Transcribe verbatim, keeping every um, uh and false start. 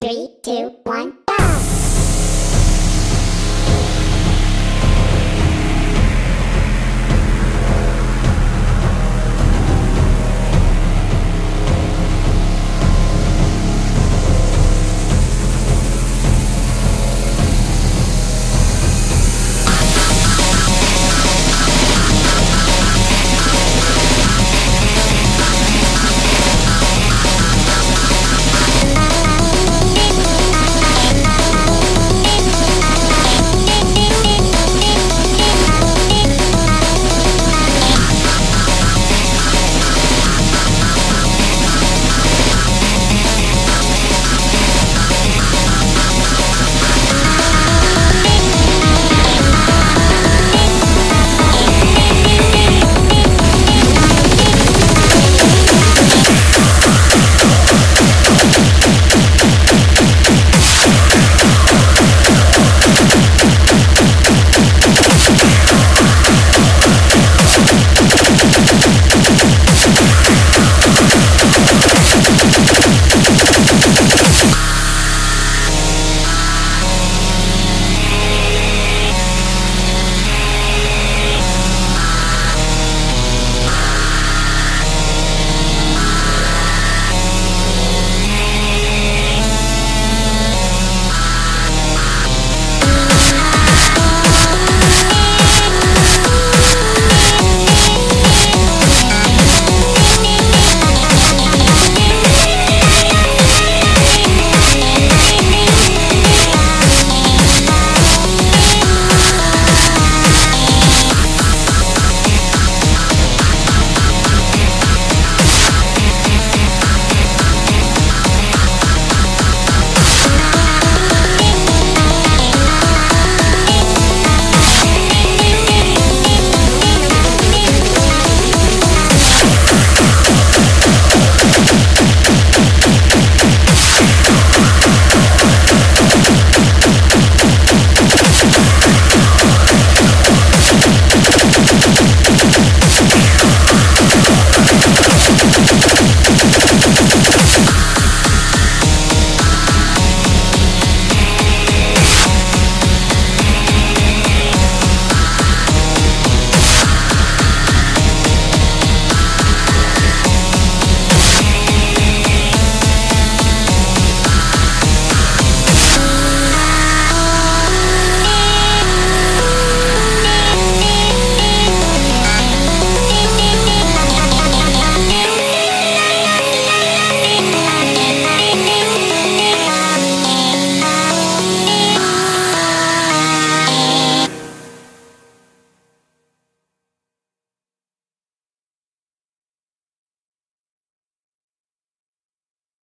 three, two, one.